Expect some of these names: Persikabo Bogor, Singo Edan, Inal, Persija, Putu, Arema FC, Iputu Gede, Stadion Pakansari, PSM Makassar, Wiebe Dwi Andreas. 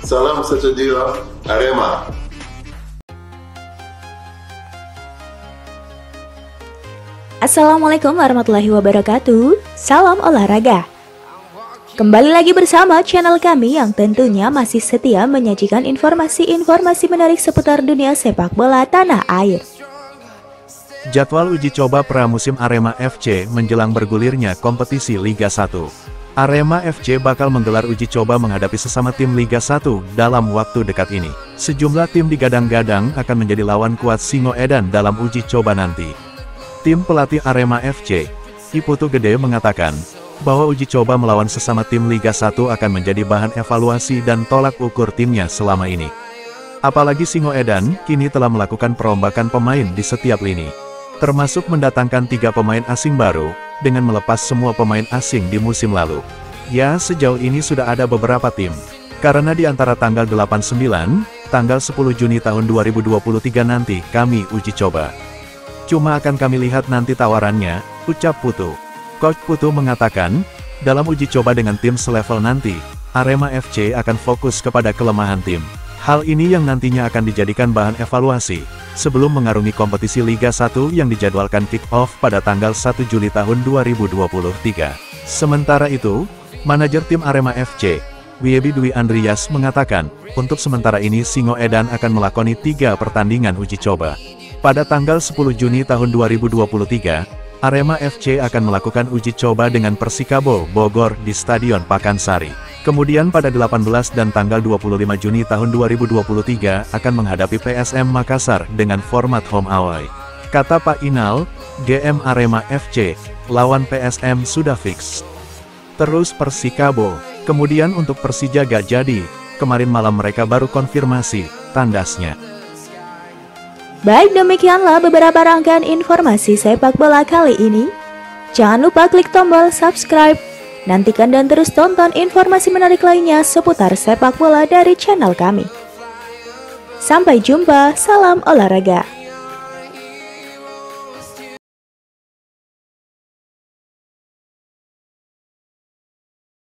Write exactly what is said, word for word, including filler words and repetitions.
Salam sejahtera Arema. Assalamualaikum warahmatullahi wabarakatuh. Salam olahraga. Kembali lagi bersama channel kami yang tentunya masih setia menyajikan informasi-informasi menarik seputar dunia sepak bola tanah air. Jadwal uji coba pramusim Arema F C menjelang bergulirnya kompetisi Liga satu. Arema F C bakal menggelar uji coba menghadapi sesama tim Liga satu dalam waktu dekat ini. Sejumlah tim digadang-gadang akan menjadi lawan kuat Singo Edan dalam uji coba nanti. Tim pelatih Arema F C, Iputu Gede, mengatakan bahwa uji coba melawan sesama tim Liga satu akan menjadi bahan evaluasi dan tolak ukur timnya selama ini. Apalagi Singo Edan kini telah melakukan perombakan pemain di setiap lini, termasuk mendatangkan tiga pemain asing baru, dengan melepas semua pemain asing di musim lalu. Ya, sejauh ini sudah ada beberapa tim. Karena di antara tanggal delapan, sembilan, tanggal sepuluh Juni tahun dua ribu dua puluh tiga nanti kami uji coba. Cuma akan kami lihat nanti tawarannya, ucap Putu. Coach Putu mengatakan, dalam uji coba dengan tim selevel nanti, Arema F C akan fokus kepada kelemahan tim. Hal ini yang nantinya akan dijadikan bahan evaluasi sebelum mengarungi kompetisi Liga satu yang dijadwalkan kick-off pada tanggal satu Juli tahun dua ribu dua puluh tiga. Sementara itu, manajer tim Arema F C, Wiebe Dwi Andreas, mengatakan, untuk sementara ini Singo Edan akan melakoni tiga pertandingan uji coba. Pada tanggal sepuluh Juni tahun dua ribu dua puluh tiga, Arema F C akan melakukan uji coba dengan Persikabo Bogor di Stadion Pakansari. Kemudian pada delapan belas dan tanggal dua puluh lima Juni tahun dua ribu dua puluh tiga akan menghadapi P S M Makassar dengan format home away. Kata Pak Inal, G M Arema F C, lawan P S M sudah fix. Terus Persikabo, kemudian untuk Persija gak jadi, kemarin malam mereka baru konfirmasi, tandasnya. Baik, demikianlah beberapa rangkaian informasi sepak bola kali ini. Jangan lupa klik tombol subscribe. Nantikan dan terus tonton informasi menarik lainnya seputar sepak bola dari channel kami. Sampai jumpa, salam olahraga.